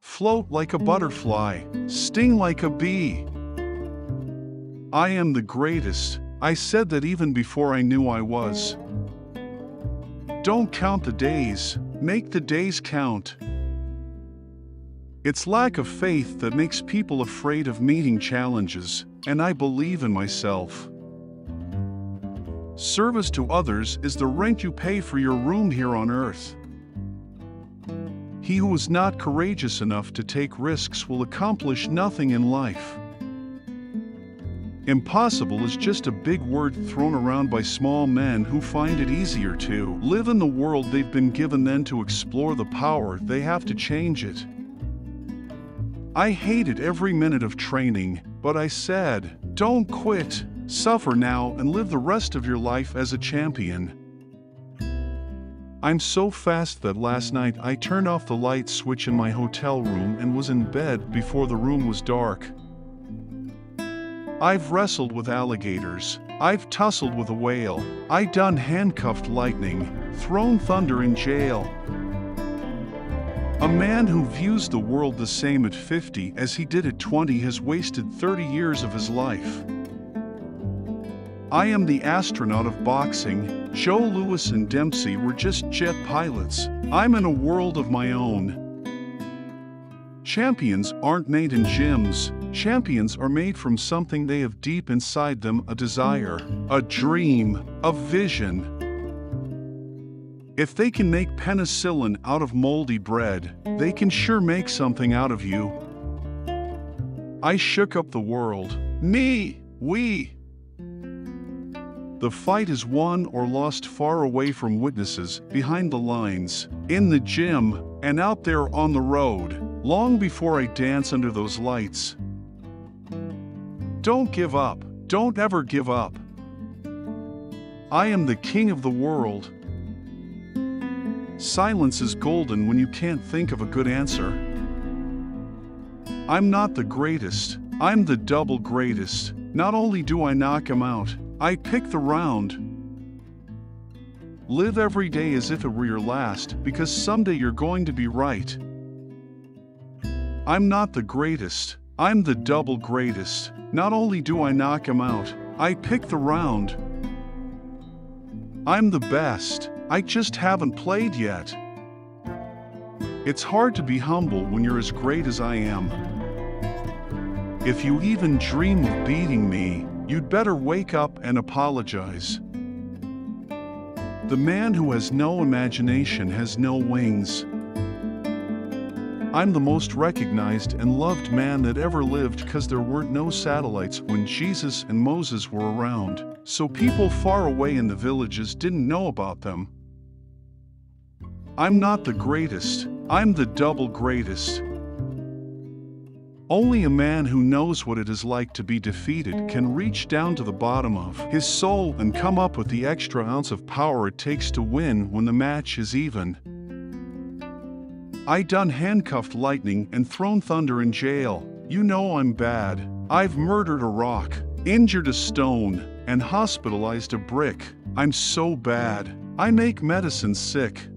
float like a butterfly, sting like a bee. I am the greatest, I said that even before I knew I was. Don't count the days, make the days count. It's lack of faith that makes people afraid of meeting challenges, and I believe in myself. Service to others is the rent you pay for your room here on earth. He who is not courageous enough to take risks will accomplish nothing in life. Impossible is just a big word thrown around by small men who find it easier to live in the world they've been given than to explore the power they have to change it. I hated every minute of training, but I said, don't quit, suffer now and live the rest of your life as a champion. I'm so fast that last night I turned off the light switch in my hotel room and was in bed before the room was dark. I've wrestled with alligators, I've tussled with a whale, I done handcuffed lightning, thrown thunder in jail. A man who views the world the same at 50 as he did at 20 has wasted 30 years of his life. I am the astronaut of boxing, Joe Louis and Dempsey were just jet pilots, I'm in a world of my own. Champions aren't made in gyms, champions are made from something they have deep inside them, a desire, a dream, a vision. If they can make penicillin out of moldy bread, they can sure make something out of you. I shook up the world. Me, we. The fight is won or lost far away from witnesses, behind the lines, in the gym, and out there on the road, long before I dance under those lights. Don't give up. Don't ever give up. I am the king of the world. Silence is golden when you can't think of a good answer. I'm not the greatest, I'm the double greatest. Not only do I knock him out, I pick the round. Live every day as if it were your last, because someday you're going to be right. I'm not the greatest, I'm the double greatest. Not only do I knock him out, I pick the round. I'm the best. I just haven't played yet. It's hard to be humble when you're as great as I am. If you even dream of beating me, you'd better wake up and apologize. The man who has no imagination has no wings. I'm the most recognized and loved man that ever lived because there weren't no satellites when Jesus and Moses were around, so people far away in the villages didn't know about them. I'm not the greatest, I'm the double greatest. Only a man who knows what it is like to be defeated can reach down to the bottom of his soul and come up with the extra ounce of power it takes to win when the match is even. I done handcuffed lightning and thrown thunder in jail. You know I'm bad. I've murdered a rock, injured a stone, and hospitalized a brick. I'm so bad. I make medicine sick.